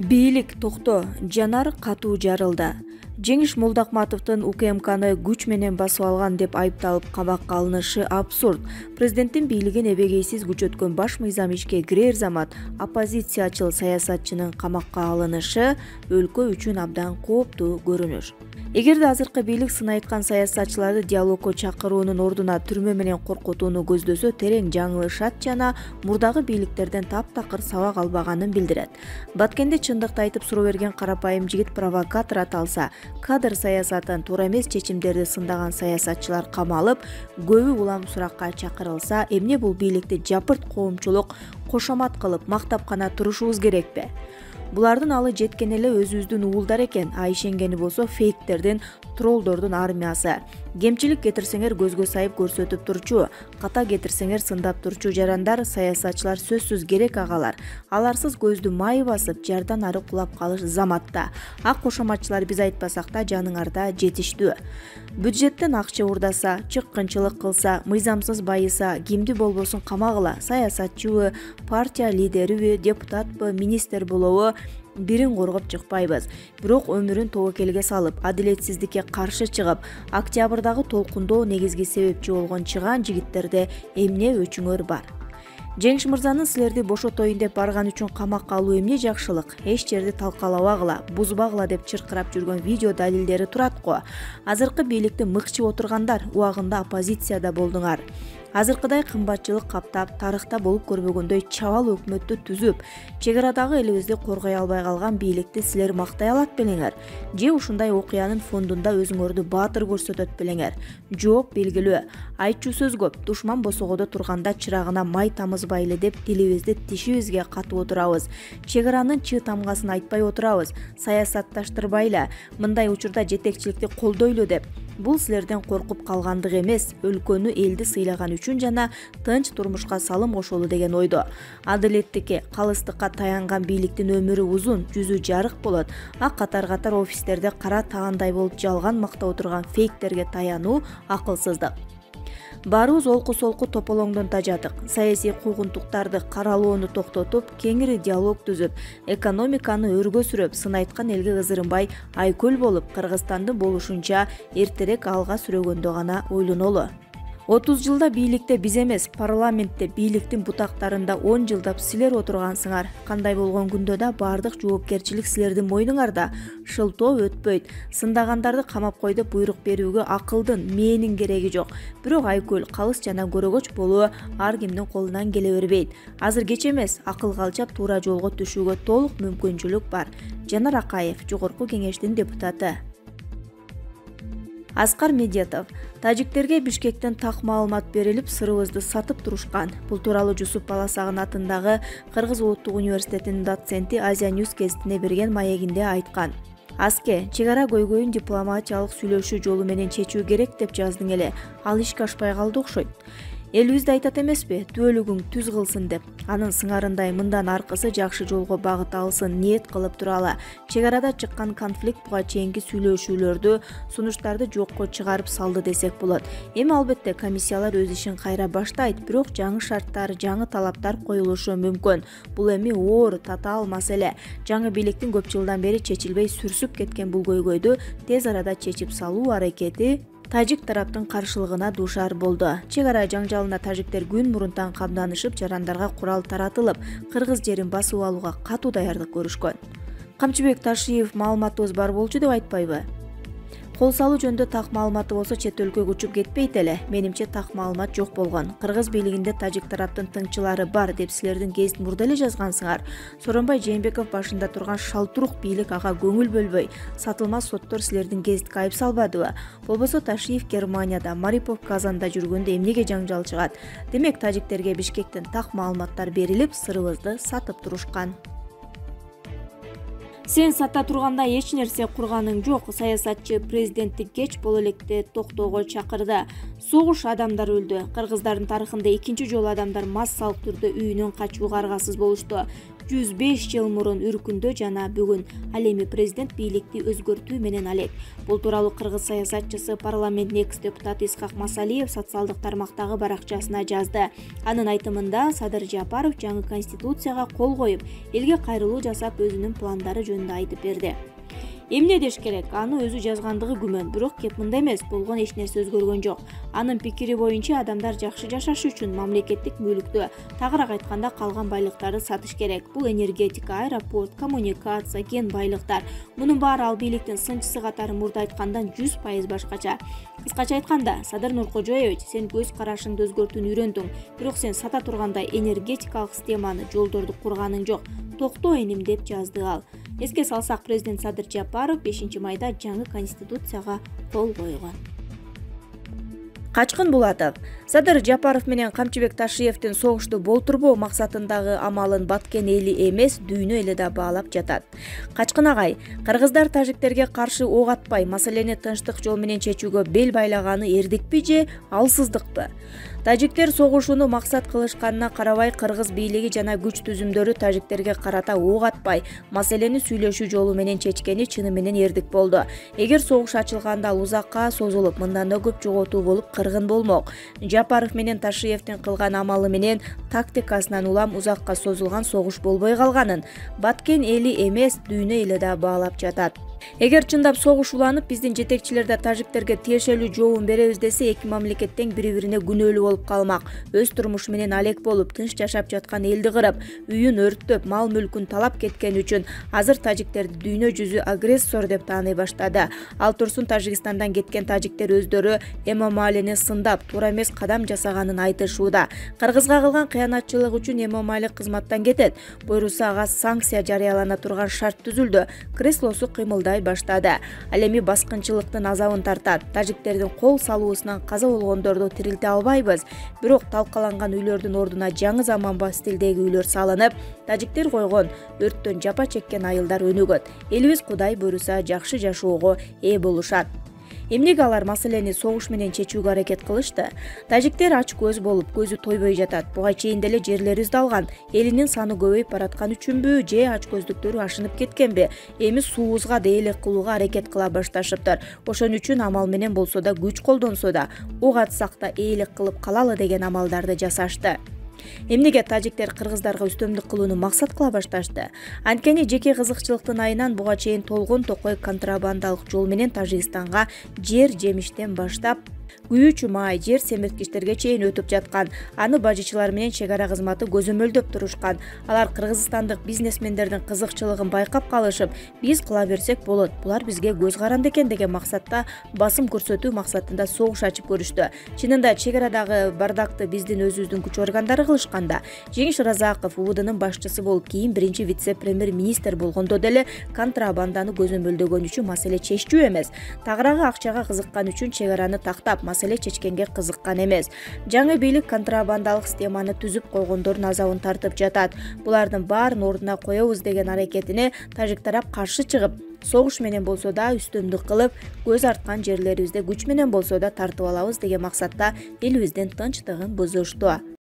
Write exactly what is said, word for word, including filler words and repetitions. Билик Тохто, Джанар Кату жарылды. Жеңиш Молдакматовтун УКМКны күч менен басып алган деп айыпталып кабакка алынышы абсурд. Президенттин бийлигин эбегейсиз күч өткөн баш мыйзам ишке кирер замат оппозициячыл саясатчынын камакка алынышы өлкө үчүн абдан кооптуу көрүнүш. Эгерде азыркы бийлик сына айткан саясатчыларды диалогко чакыруунун ордуна түрмө менен коркотууну көздөсө терең жаңылышат жана мурдагы бийликтерден таптакыр сабак албаганын билдирет. Баткенде чындыкты айтып суроо берген карапайым жигит провокатор аталса, кадр саясатын, турамез чечимдерди сындаган саясатчылар камалып, көбү улам суракка чакырылса, эмне бул бийликти жапырт коомчулук кошомат кылып мактап гана турушубуз керекпи? Булардын алы жеткен эле өзүбүздүн уулдар экен, айшенгени болсо фейктердин, троллдордун армиясы. Кемчилик кетирсеңер көзгө сайып көрсөтүп турчу, ката кетирсеңер сындап турчу жарандар, саясатчылар сөзсүз керек агалар. Аларсыз көздү май басып, жардан ары кулап калыш заматта. Ак кошоматчылар биз айтпасак да жаныңарда жетиштүү. Бюджеттен акча урдаса, чыккынчылык кылса, мыйзамсыз байыса, кимди болбосун камагыла, саясатчыбы, партия лидериби, депутатпы, министр болобу бирин коргоп чыкпайбыз. Бирок өмүрүн тобокелге салып, адилетсиздикке каршы чыгып, октябрдагы толкундоо негизги себепчи болгон чыган жигиттерде эмне өчүңөр бар? Жеңиш мырзанын силерди бошотоюн деп барган үчүн камакка алуу эмне жакшылык, эч жерди талкалабагыла, бузбагыла деп чыркырап жүргөн видео далилдери турат го. Азыркы бийликти мыкчып отургандар, убагында оппозицияда болдуңар. Азыркыдай кымбатчылык каптап, тарыхта болуп көрбөгөндөй чабал өкмөттү түзүп, чегарадагы элибизди коргой албай калган бийликти силер мактай алат белеңер, же ушундай окуянын фондунда өзүңөрдү баатыр көрсөтөт белеңер? Жооп белгилүү. Айтчу сөз көп. Душман босогодо турганда чырагына май тамызбай эле деп тилибизди тишибизге катып отурабыз. Чегаранын чыы тамгасын айтпай отурабыз. Саясатташтырбайлы. Мындай учурда жетекчиликти колдойлу деп. Бул силерден коркуп калгандык эмес, өлкөнү элди сыйлаган үчүн жана тынч турмушка салым кошолу деген ойдо. Адилеттикке, калыстыкка таянган бийликтин өмүрү узун, жүзү жарык болот. А катар-катар офистерде кара таандай болуп жалган макта отурган фейктерге таянуу акылсыздык. Барыбыз олку-солку тополоңдон тажадык. Саясий куугунтуктарды каралоону токтотуп, кеңири диалог түзүп, экономиканы өргө сүрөп, сын айткан элге кызырынбай, айкөл болуп, Кыргызстанды болушунча эртерээк алга сүрөгөндө гана ойлонолу. отуз жылда бийликте биз эмес, парламентте бийликтин бутактарында он жылдап силер отургансыңар. Кандай болгон күндө да бардык жоопкерчилик силердин мойнуңарда. Шылтоо өтпөйт. Сындагандарды камап кой деп буйрук берүүгө акылдын, мээнин кереги жок. Бирок айкөл, калыс жана көрөгөч болуу ар кимдин колунан келе бербейт. Азыр кеч эмес, акыл калчап туура жолго түшүүгө толук мүмкүнчүлүк бар. Жанар Акаев, Жогорку Кеңештин депутаты. Аскар Медетов. Тажиктерге Бишкектен так маалымат берилип, сырыбызды сатып турушкан. Бул тууралуу Жусуп Баласагын атындагы Кыргыз Улуттук университетинин доценти Азия Ньюс кестине берген маегинде айткан. Аске, чегара көйгөйүн дипломатиялык сүйлөшүү жолу менен чечүү керек деп жаздың эле, ал ишке ашпай калды окшойт. Элибизде айтат эмеспи, түөлүгүң түз кылсын деп, анын сыңарындай мындан аркысы жакшы жолго багыт алсын ниет кылып туралы. Чегарада чыккан конфликт буга чейинки сүйлөшүүлөрдү, сунуштарды жокко чыгарып салды десек болот. Эми албетте комиссиялар өз ишин кайра баштайт, бирок жаңы шарттар, жаңы талаптар коюлушу мүмкүн. Бул эми оор, татаал маселе. Жаңы бийликтин көп жылдан бери чечилбей сүрсүп кеткен бул көйгөйдү тез арада чечип салуу аракети тажик тараптын каршылыгына дуушар болду. Чегара жаңжалына тажиктер күн мурунтан камданышып, жарандарга курал таратылып, кыргыз жерин басып алууга катуу даярдык көрүшкөн. Камчубек Ташиев маалыматыбыз бар болчу деп айтпайбы? Кол салуу жөндө так маалыматы болсо чет өлкөгө учуп кетпейт эле. Менимче так маалымат жок болгон. Кыргыз бийлигинде тажик тараптын тыңчылары бар деп силердин кесип мурда эле жазгансыңар. Соронбай Жээбеков башында турган шалтурук бийлик ага көңүл бөлбөй, сатылмас соттор силердин кесипке айып салбадыбы? Болбосо Ташиев Германияда, Марипов Казанда жүргөндө эмнеге жаңжал чыгат? Демек тажиктерге Бишкектен так маалыматтар берилип, сырыбызды сатып турушкан. Сен сата турганда эч нерсе курганың жок. Саясатчы президенттик кеч боло электе Токтого чакырды. Соғыш адамдар өлді. Қырғыздардың тарихында екінші жол адамдар мас салып түрді үйінен қачуға арғасыз болышты. жүз беш жыл мұрын үркінді жана бүгін. Әлемі президент билікті өзгөртүү менен алек. Бұл туралы қырғыз саясатчысы парламентте экс-депутат Искак Масалиев социалдык тармактагы баракчасына жазды. Анын айтымында Садыр Жапаров жаңы конституцияга кол коюп, элге кайрылуу жасап өзүнүн пландары жөнүндө айтып берди. Эмне деш керек? Аны өзү жазгандыгы күмөн, бирок кеп мында эмес, болгон эч нерсе өзгөргөн жок. Анын пикири боюнча адамдар жакшы жашаш үчүн мамлекеттик мүлүктү, тагыраак айтканда калган байлыктарды сатыш керек. Бул энергетика, аэропорт, коммуникация, кен байлыктар. Мунун баары ал бийликтин сынчысы катары мурда айткандан жүз пайыз башкача. Кыскача айтканда, Садыр Нуркожоевич, сен көз карашыңды өзгөртүүнү үйрөндүң, бирок сен сата тургандай энергетикалык системаны жолдорду курганың жок. Токто эним деп жазды ал. Эске салсак, президент Садыр Жапаров бешинчи майда жаңы конституцияга кол койгон. Качкын Булатов. Садыр Жапаров менен Камчубек Ташиевдин согушту болтурбоо максатындагы амалын баткен эли эмес, дүйнө эле да баалап жатат. Качкын агай, кыргыздар тажиктерге каршы ок атпай, маселени тынчтык жол менен чечүүгө бел байлаганы эрдикпи же алсыздыкпы? Тажиктер согушууну максат кылышканына карабай, кыргыз бийлиги жана күч түзүмдөрү тажиктерге карата ок атпай, маселени сүйлөшүү жолу менен чечкени чыны менен эрдик болду. Эгер согуш ачылганда узакка созулуп, мындан да көп жоготуу болуп кыргын болмок. Жапаров менен Ташиевдин кылган амалы менен тактикасынан улам узакка созулган согуш болбой калганын баткен эли эмес, дүйнө эле да баалап жатат. Эгер чындап согуш уланып, биздин жетекчилер да тажиктерге тиешелүү жообун беребиз десе, эки мамлекеттен бири-бирине күнөөлүү болуп калмак, өз турмуш менен алек болуп, тынч жашап жаткан элди кырып, үйүн өрттөп, мал мүлкүн талап кеткен үчүн азыр тажиктерди дүйнө жүзү агрессор деп тааный баштады. Ал турсун Тажикстандан кеткен тажиктер өздөрү эмомалини сындап, Турамез кадам жасаганын айтышууда. Кыргызга кылган кыянатчылык үчүн эмомали кызматтан кетет. Буйруса ага санкция жарыялана турган шарт түзүлдү. Креслосу кыймылда баштады. Әлемі басқыншылықтың азауын тартат. Тажиктердің қол салуысынан қаза болғандарды тірілте албайбыз. Бирок талқаланған үйлердің ордына жаңы заманба стилдегі үйлер салынып, тажиктер қойған өрттен жапа чеккен айылдар өнүгөт. Элибиз Кудай буйруса жакшы жашоого ээ болушат. Эмнеге алар маселени согуш менен чечүүгө аракет кылышты? Тажиктер ач көз болуп, көзү тойбой жатат. Буга чейин деле жерлери үздалган, элинин саны көбөйүп бараткан үчүнбү же ач көздүктөрү ашынып кеткенби? Эми суузга дээрлик кылууга аракет кыла башташыптыр. Ошон үчүн амал менен болсо да, күч колдонсо да, ок атсак да ээлик кылып калалы деген амалдарды жасашты. Эмнеге тажиктер кыргыздарга үстөмдүк кылууну максат кыла башташты? Анткени жеке кызыкчылыктын айынан буга чейин толгон токой контрабандалык жол менен Тажикстанга жер жемиштен баштап, күйүүчү май, жер семирткичтерге чейин өтүп жаткан. Аны бажычылар менен чегара кызматы көзөмөлдөп турушкан. Алар кыргызстандык бизнесмендердин кызыкчылыгын байкап калышып, биз кыла берсек болот, булар бизге көз каранды экен деген максатта басым көрсөтүү максатында согуш ачып көрүштү. Чынында чегарадагы бардакты биздин өзүбүздүн күч органдары кылышканда, Жеңиш Разаков УВДнын башчысы болуп, кийин биринчи вице-премьер-министр болгондо деле контрабанданы көзөмөлдөгөн үчүн маселе чечүү эмес, тагырагы акчага кызыккан үчүн чегараны тактап маселе чечкенге кызыккан эмес. Жаңы бийлик контрабандалык системаны түзүп койгондордун азабын тартып жатат. Булардын баарын ордуна коебуз деген аракетине тажик тарап каршы чыгып, согуш менен болсо да үстөмдүк кылып, көз арткан жерлерибизде күч менен болсо да тартып алабыз деген максатта элибиздин тынчтыгын бузушту.